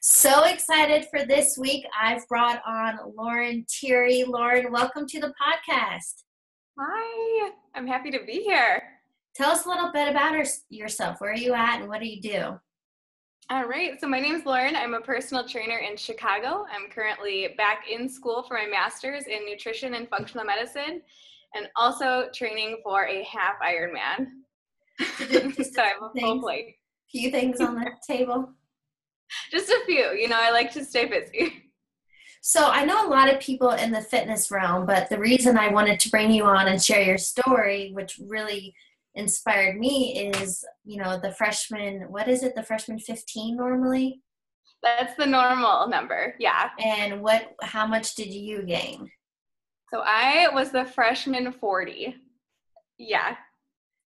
So excited for this week. I've brought on Lauren Tieri. Lauren, welcome to the podcast. Hi, I'm happy to be here. Tell us a little bit about yourself. Where are you at and what do you do? All right, so my name's Lauren. I'm a personal trainer in Chicago. I'm currently back in school for my master's in nutrition and functional medicine, and also training for a half Ironman. So I have a full plate. Few things on the table. Just a few, you know, I like to stay busy. So I know a lot of people in the fitness realm, but the reason I wanted to bring you on and share your story, which really inspired me, is, you know, the freshman, what is it, the freshman 15 normally? That's the normal number, yeah. And how much did you gain? So I was the freshman 40. Yeah,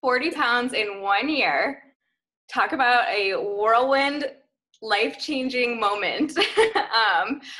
40 pounds in 1 year. Talk about a whirlwind, life-changing moment.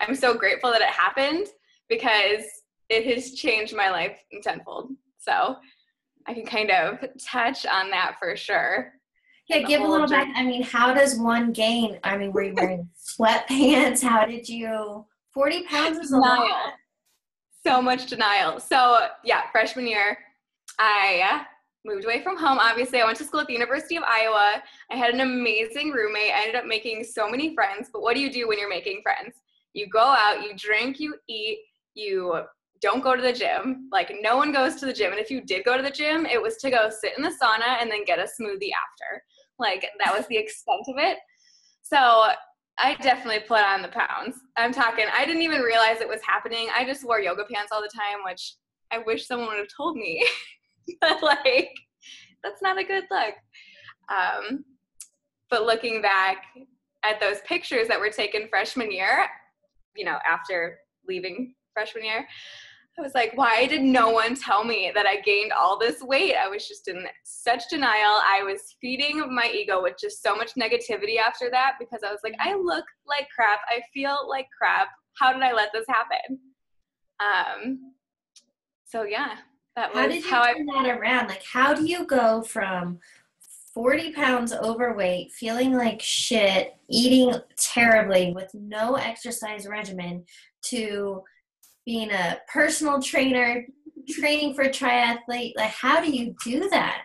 I'm so grateful that it happened because it has changed my life tenfold. So I can kind of touch on that for sure. Yeah, give a little back. I mean, how does one gain? I mean, were you wearing sweatpants? How did you? 40 pounds is a lot. So much denial. So yeah, freshman year, I moved away from home, obviously. I went to school at the University of Iowa. I had an amazing roommate. I ended up making so many friends. But what do you do when you're making friends? You go out, you drink, you eat, you don't go to the gym. Like, no one goes to the gym. And if you did go to the gym, it was to go sit in the sauna and then get a smoothie after. Like, that was the extent of it. So I definitely put on the pounds. I'm talking, I didn't even realize it was happening. I just wore yoga pants all the time, which I wish someone would have told me. But like, that's not a good look. But looking back at those pictures that were taken freshman year, you know, after leaving freshman year, I was like, why did no one tell me that I gained all this weight? I was just in such denial. I was feeding my ego with just so much negativity after that, because I was like, I look like crap. I feel like crap. How did I let this happen? So yeah. How did you turn that around? Like, how do you go from 40 pounds overweight, feeling like shit, eating terribly with no exercise regimen, to being a personal trainer, training for triathlete? Like, how do you do that?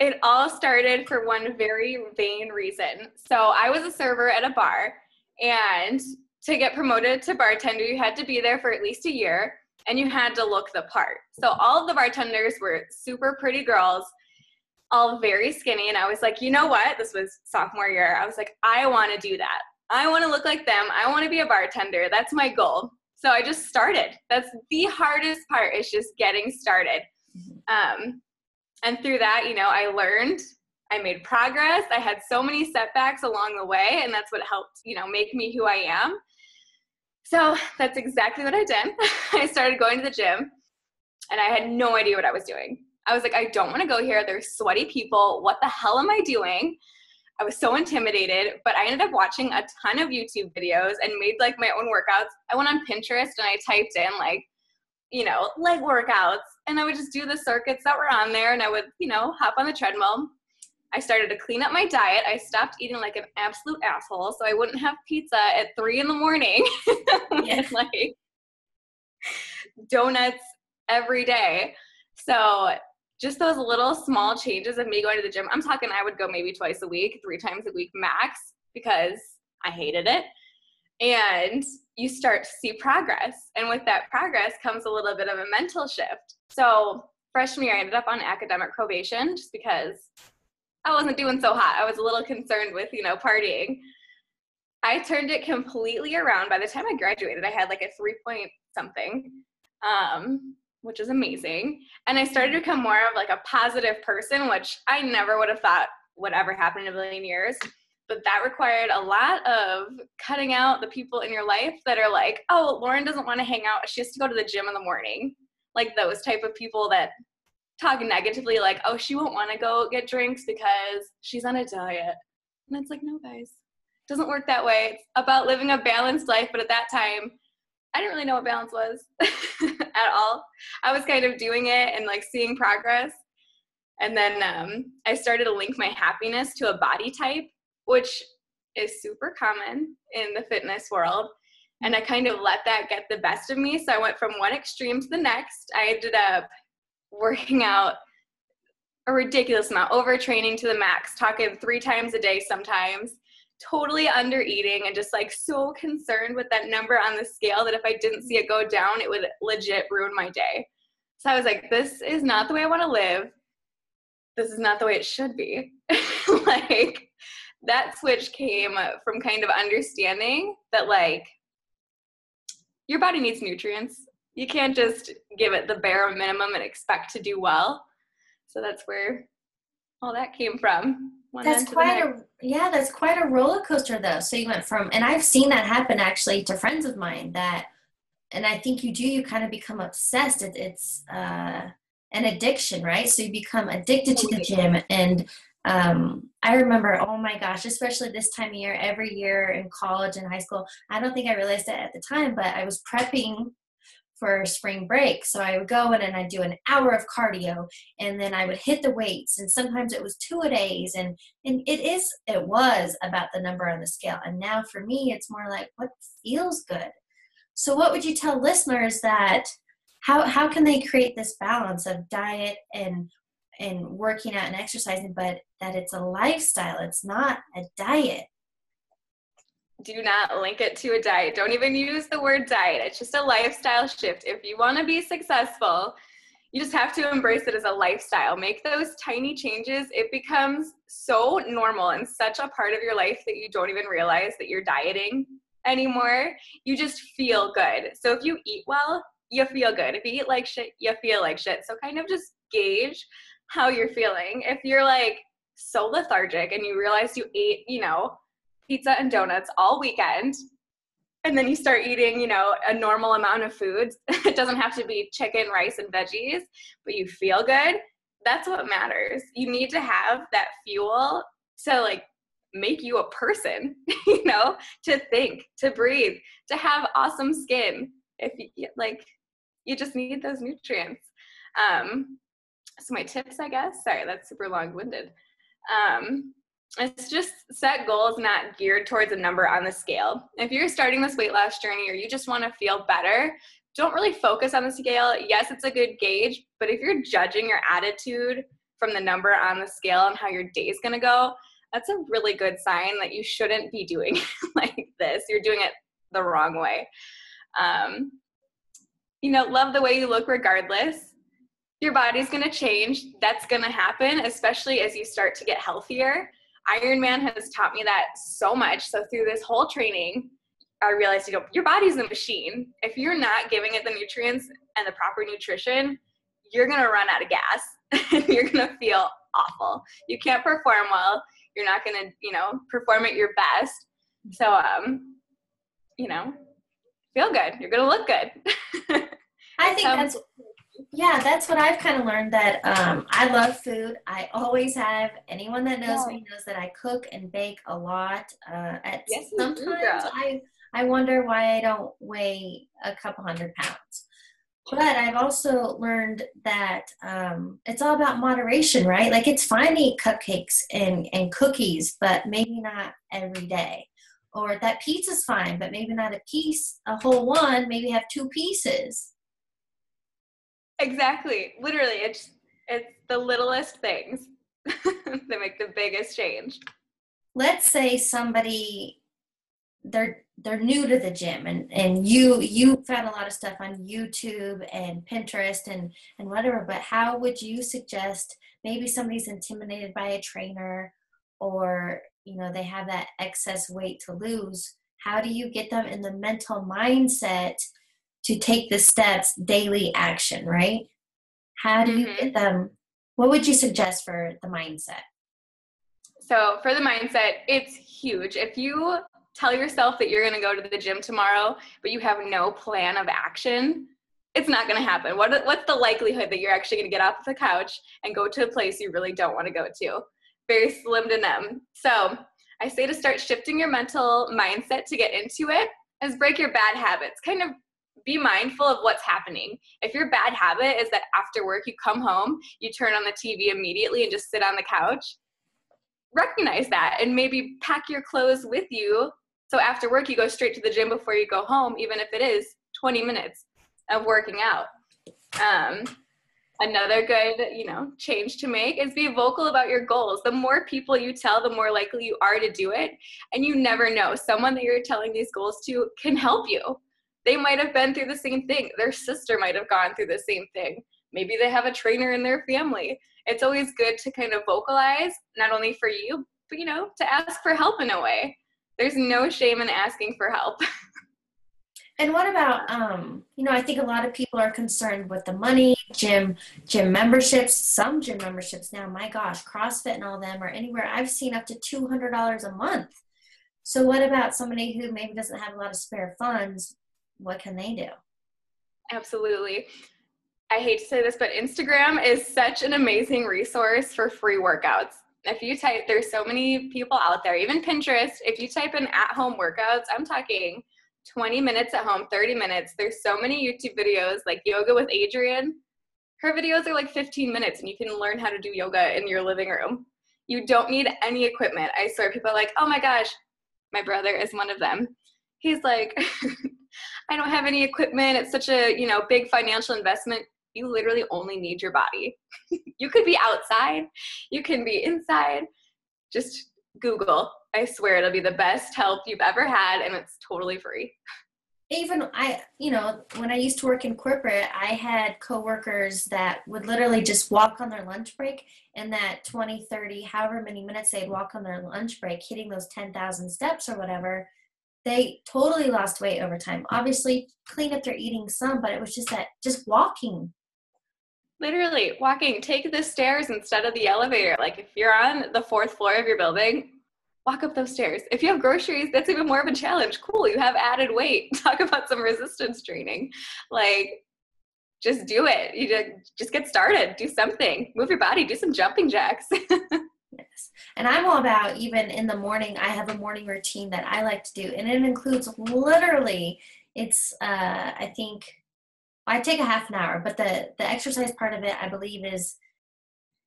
It all started for one very vain reason. So I was a server at a bar, and to get promoted to bartender, you had to be there for at least a year. And you had to look the part. So all of the bartenders were super pretty girls, all very skinny. And I was like, you know what? This was sophomore year. I was like, I want to do that. I want to look like them. I want to be a bartender. That's my goal. So I just started. That's the hardest part, is just getting started. And through that, you know, I learned, I made progress. I had so many setbacks along the way, and that's what helped, you know, make me who I am. So that's exactly what I did. I started going to the gym, and I had no idea what I was doing. I was like, I don't want to go here. There's sweaty people. What the hell am I doing? I was so intimidated, but I ended up watching a ton of YouTube videos and made like my own workouts. I went on Pinterest and I typed in like, you know, leg workouts, and I would just do the circuits that were on there, and I would, you know, hop on the treadmill. I started to clean up my diet. I stopped eating like an absolute asshole, so I wouldn't have pizza at 3 in the morning. Yeah. Like donuts every day. So just those little small changes of me going to the gym. I'm talking, I would go maybe twice a week, 3 times a week max, because I hated it. And you start to see progress. And with that progress comes a little bit of a mental shift. So freshman year, I ended up on academic probation just because I wasn't doing so hot. I was a little concerned with, you know, partying. I turned it completely around. By the time I graduated, I had like a 3.something, which is amazing. And I started to become more of like a positive person, which I never would have thought would ever happen in a million years. But that required a lot of cutting out the people in your life that are like, oh, Lauren doesn't want to hang out. She has to go to the gym in the morning. Like those type of people that talk negatively, like, oh, she won't want to go get drinks because she's on a diet. And it's like, no, guys, it doesn't work that way. It's about living a balanced life. But at that time, I didn't really know what balance was at all. I was kind of doing it and like seeing progress. And then I started to link my happiness to a body type, which is super common in the fitness world. And I kind of let that get the best of me. So I went from one extreme to the next. I ended up working out a ridiculous amount, overtraining to the max, talking 3 times a day sometimes, totally under eating, and just like so concerned with that number on the scale that if I didn't see it go down, it would legit ruin my day. So I was like, this is not the way I want to live. This is not the way it should be. Like, that switch came from kind of understanding that like your body needs nutrients. You can't just give it the bare minimum and expect to do well. So that's where all that came from. That's quite a roller coaster though. So you went from, and I've seen that happen actually to friends of mine that, and I think you do, you kind of become obsessed. It's an addiction, right? So you become addicted to the gym. And I remember, oh my gosh, especially this time of year, every year in college and high school, I don't think I realized it at the time, but I was prepping for spring break. So I would go in and I'd do an hour of cardio and then I would hit the weights. And sometimes it was 2 a days. And it was about the number on the scale. And now for me, it's more like what feels good. So what would you tell listeners that how can they create this balance of diet and working out and exercising, but that it's a lifestyle, it's not a diet? Do not link it to a diet. Don't even use the word diet. It's just a lifestyle shift. If you want to be successful, you just have to embrace it as a lifestyle. Make those tiny changes. It becomes so normal and such a part of your life that you don't even realize that you're dieting anymore. You just feel good. So if you eat well, you feel good. If you eat like shit, you feel like shit. So kind of just gauge how you're feeling. If you're like so lethargic and you realize you ate, pizza and donuts all weekend, and then you start eating, a normal amount of foods, it doesn't have to be chicken, rice, and veggies, but you feel good, that's what matters. You need to have that fuel to like make you a person, to think, to breathe, to have awesome skin. If you you just need those nutrients. So my tips, I guess, sorry, that's super long-winded. It's just set goals not geared towards a number on the scale. If you're starting this weight loss journey or you just want to feel better, don't really focus on the scale. Yes, it's a good gauge, but if you're judging your attitude from the number on the scale and how your day is going to go, that's a really good sign that you shouldn't be doing like this. You're doing it the wrong way. Love the way you look regardless. Your body's going to change. That's going to happen, especially as you start to get healthier. Ironman has taught me that so much. So through this whole training, I realized, your body's a machine. If you're not giving it the nutrients and the proper nutrition, you're going to run out of gas and you're going to feel awful. You can't perform well. You're not going to, perform at your best. So, feel good. You're going to look good. I think that's what I've kind of learned, that I love food. I always have. Anyone that knows me knows that I cook and bake a lot. Sometimes I wonder why I don't weigh a couple hundred pounds. But I've also learned that it's all about moderation, right? Like, it's fine to eat cupcakes and cookies, but maybe not every day. Or that pizza's fine, but maybe not a piece, a whole one, maybe have 2 pieces. Exactly. Literally, it's the littlest things that make the biggest change. Let's say somebody, they're new to the gym, and you found a lot of stuff on YouTube and Pinterest and whatever, but how would you suggest, maybe somebody's intimidated by a trainer, or they have that excess weight to lose, how do you get them in the mental mindset to take the steps, daily action, right? How do you get them? What would you suggest for the mindset? So for the mindset, it's huge. If you tell yourself that you're going to go to the gym tomorrow, but you have no plan of action, it's not going to happen. What's the likelihood that you're actually going to get off the couch and go to a place you really don't want to go to? Very slim to none. So I say to start shifting your mental mindset to get into it is break your bad habits. Kind of be mindful of what's happening. If your bad habit is that after work you come home, you turn on the TV immediately and just sit on the couch, recognize that and maybe pack your clothes with you. So after work, you go straight to the gym before you go home, even if it is 20 minutes of working out. Another good, change to make is be vocal about your goals. The more people you tell, the more likely you are to do it. And you never know. Someone that you're telling these goals to can help you. They might have been through the same thing. Their sister might have gone through the same thing. Maybe they have a trainer in their family. It's always good to kind of vocalize, not only for you, but, to ask for help in a way. There's no shame in asking for help. And what about, I think a lot of people are concerned with the money, gym memberships, some gym memberships now, my gosh, CrossFit and all them, or anywhere I've seen up to $200 a month. So what about somebody who maybe doesn't have a lot of spare funds? What can they do? Absolutely. I hate to say this, but Instagram is such an amazing resource for free workouts. If you type, there's so many people out there, even Pinterest, if you type in at-home workouts, I'm talking 20 minutes at home, 30 minutes. There's so many YouTube videos like Yoga with Adriene. Her videos are like 15 minutes and you can learn how to do yoga in your living room. You don't need any equipment. I swear, people are like, oh my gosh, my brother is one of them. He's like, I don't have any equipment. It's such a, big financial investment. You literally only need your body. You could be outside. You can be inside. Just Google. I swear it'll be the best help you've ever had, and it's totally free. Even when I used to work in corporate, I had coworkers that would literally just walk on their lunch break, and that 20, 30, however many minutes they'd walk on their lunch break, hitting those 10,000 steps or whatever, they totally lost weight over time. Obviously, clean up their eating some, but it was just walking. Literally walking, take the stairs instead of the elevator. Like if you're on the fourth floor of your building, walk up those stairs. If you have groceries, that's even more of a challenge. Cool, you have added weight. Talk about some resistance training. Like, just do it. You just get started. Do something. Move your body. Do some jumping jacks. Yes. And I'm all about, even in the morning, I have a morning routine that I like to do. And it includes literally, it's, I think, I take a half an hour, but the exercise part of it, I believe, is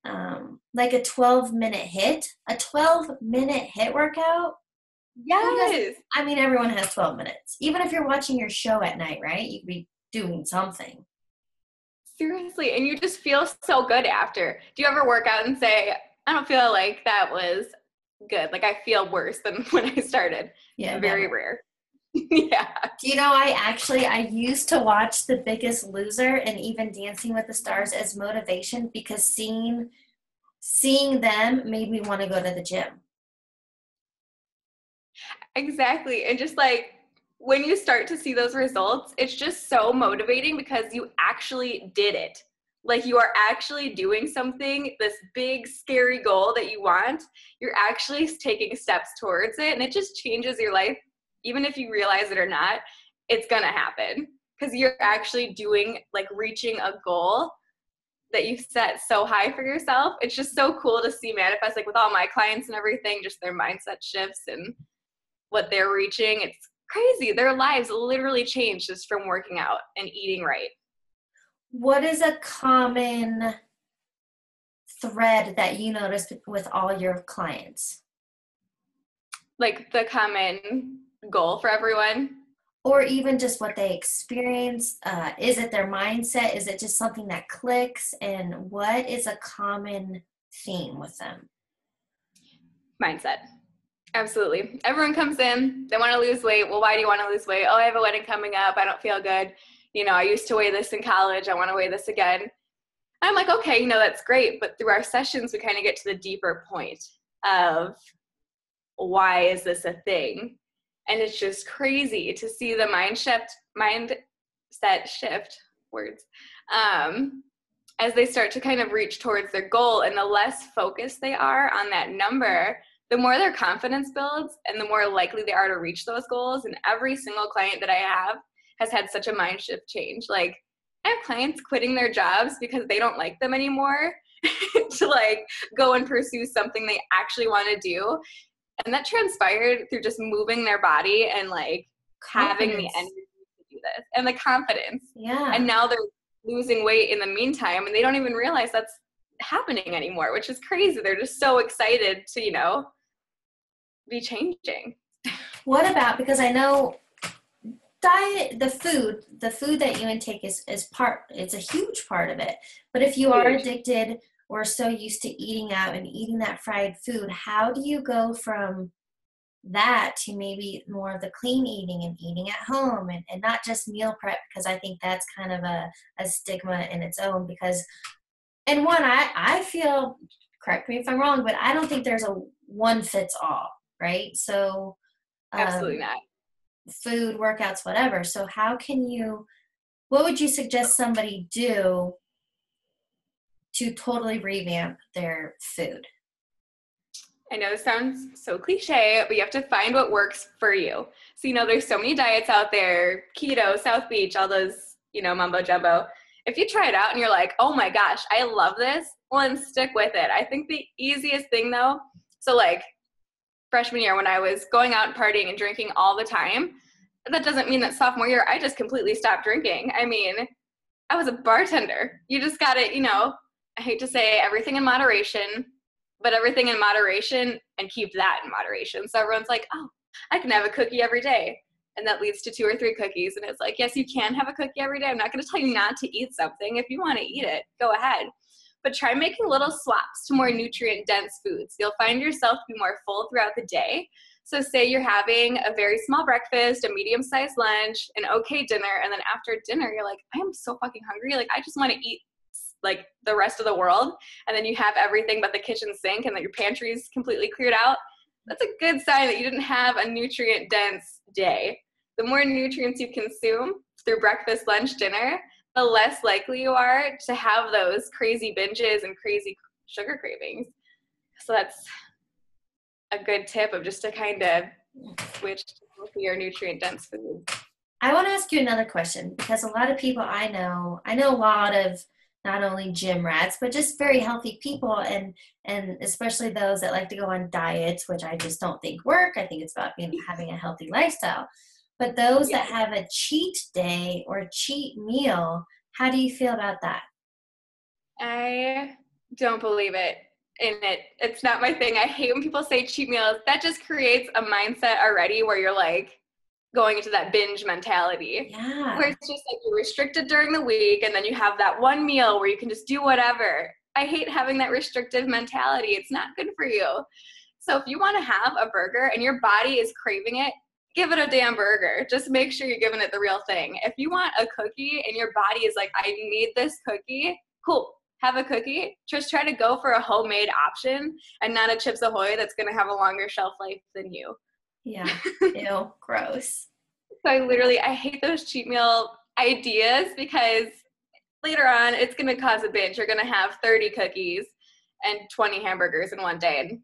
like a 12-minute HIIT workout. Yes. I mean, everyone has 12 minutes. Even if you're watching your show at night, right? You could be doing something. Seriously. And you just feel so good after. Do you ever work out and say, I don't feel like that was good. Like I feel worse than when I started. Yeah. Very rare. Yeah. I used to watch The Biggest Loser and even Dancing with the Stars as motivation, because seeing them made me want to go to the gym. Exactly. And just like when you start to see those results, it's just so motivating because you actually did it. Like you are actually doing something, this big, scary goal that you want, you're actually taking steps towards it, and it just changes your life. Even if you realize it or not, it's gonna happen because you're actually doing, like reaching a goal that you set so high for yourself. It's just so cool to see manifest, like with all my clients and everything, just their mindset shifts and what they're reaching. It's crazy. Their lives literally change just from working out and eating right. What is a common thread that you noticed with all your clients? Like the common goal for everyone, or even just what they experience? Is it their mindset? Is it just something that clicks? And what is a common theme with them? Mindset. Absolutely. Everyone comes in, they want to lose weight. Well, why do you want to lose weight? Oh, I have a wedding coming up. I don't feel good. I used to weigh this in college. I want to weigh this again. I'm like, okay, that's great. But through our sessions, we kind of get to the deeper point of why is this a thing? And it's just crazy to see the mindset shift words as they start to kind of reach towards their goal. And the less focused they are on that number, the more their confidence builds and the more likely they are to reach those goals. And every single client that I have has had such a mind shift change. Like I have clients quitting their jobs because they don't like them anymore to like go and pursue something they actually want to do. And that transpired through just moving their body and like having the energy to do this and the confidence. Yeah. And now they're losing weight in the meantime, and they don't even realize that's happening anymore, which is crazy. They're just so excited to, you know, be changing. What about, because I know diet, the food that you intake is a huge part of it. But if you are addicted or so used to eating out and eating that fried food, how do you go from that to maybe more of the clean eating and eating at home and not just meal prep? Because I think that's kind of a stigma in its own, because, and one, I feel, correct me if I'm wrong, but I don't think there's a one fits all, right? So absolutely not. Food, workouts, whatever. So how can you, what would you suggest somebody do to totally revamp their food? I know this sounds so cliche, but you have to find what works for you. So, you know, there's so many diets out there, keto, South Beach, all those, you know, mumbo jumbo. If you try it out and you're like, oh my gosh, I love this, well, then stick with it. I think the easiest thing though, so like freshman year when I was going out and partying and drinking all the time, that doesn't mean that sophomore year I just completely stopped drinking. I mean, I was a bartender. You just gotta, you know, I hate to say everything in moderation, but everything in moderation, and keep that in moderation. So everyone's like, oh, I can have a cookie every day. And that leads to 2 or 3 cookies. And it's like, yes, you can have a cookie every day. I'm not going to tell you not to eat something. If you want to eat it, go ahead. But try making little swaps to more nutrient-dense foods. You'll find yourself be more full throughout the day. So say you're having a very small breakfast, a medium-sized lunch, an okay dinner, and then after dinner, you're like, I am so fucking hungry. Like, I just want to eat like the rest of the world. And then you have everything but the kitchen sink and that your pantry is completely cleared out. That's a good sign that you didn't have a nutrient dense day. The more nutrients you consume through breakfast, lunch, dinner, the less likely you are to have those crazy binges and crazy sugar cravings. So that's a good tip of just to kind of switch to your nutrient dense food. I want to ask you another question, because a lot of people I know a lot of not only gym rats, but just very healthy people, and especially those that like to go on diets, which I just don't think work. I think it's about having a healthy lifestyle. But those that have a cheat day or cheat meal, how do you feel about that? I don't believe it. It's not my thing. I hate when people say cheat meals. That just creates a mindset already where you're like, going into that binge mentality, where it's just like you're restricted during the week and then you have that one meal where you can just do whatever. I hate having that restrictive mentality. It's not good for you. So if you want to have a burger and your body is craving it, give it a damn burger. Just make sure you're giving it the real thing. If you want a cookie and your body is like, I need this cookie, cool, have a cookie. Just try to go for a homemade option and not a Chips Ahoy that's going to have a longer shelf life than you. Yeah. Ew, gross. So I hate those cheat meal ideas, because later on it's going to cause a binge. You're going to have 30 cookies and 20 hamburgers in one day and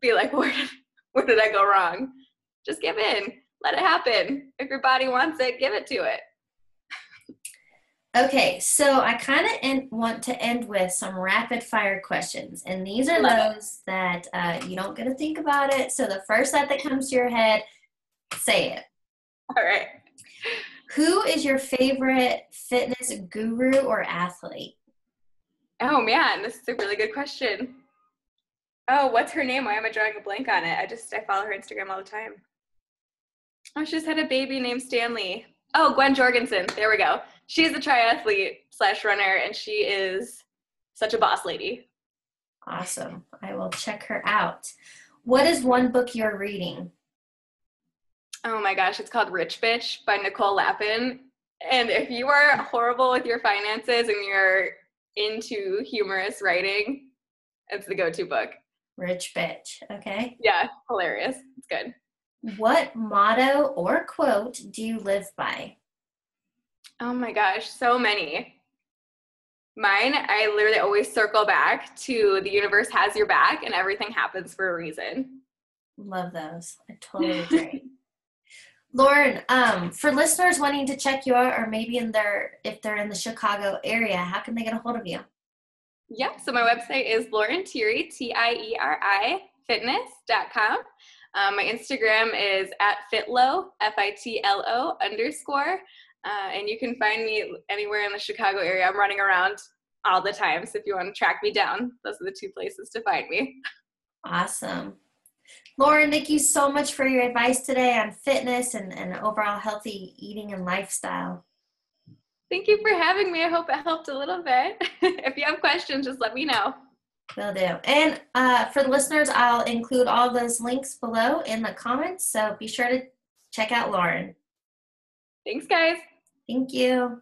be like, where did I go wrong? Just give in. Let it happen. If your body wants it, give it to it. Okay. So I kind of want to end with some rapid fire questions. And these are those that you don't get to think about it. So the first that comes to your head, say it. All right. Who is your favorite fitness guru or athlete? Oh man, this is a really good question. Oh, what's her name? Why am I drawing a blank on it? I follow her Instagram all the time. Oh, she just had a baby named Stanley. Oh, Gwen Jorgensen. There we go. She's a triathlete / runner, and she is such a boss lady. Awesome. I will check her out. What is one book you're reading? Oh my gosh, it's called Rich Bitch by Nicole Lappin. And if you are horrible with your finances and you're into humorous writing, it's the go-to book. Rich Bitch. Okay. Yeah, hilarious. It's good. What motto or quote do you live by? Oh my gosh, so many. Mine, I literally always circle back to the universe has your back and everything happens for a reason. Love those. I totally agree. Lauren, for listeners wanting to check you out, or maybe if they're in the Chicago area, how can they get a hold of you? Yeah, so my website is Lauren Tieri, Tieri, fitness.com. My Instagram is @fitlo, FITLO_. And you can find me anywhere in the Chicago area. I'm running around all the time. So if you want to track me down, those are the two places to find me. Awesome. Lauren, thank you so much for your advice today on fitness and overall healthy eating and lifestyle. Thank you for having me. I hope it helped a little bit. If you have questions, just let me know. Will do. And for the listeners, I'll include all those links below in the comments. So be sure to check out Lauren. Thanks, guys. Thank you.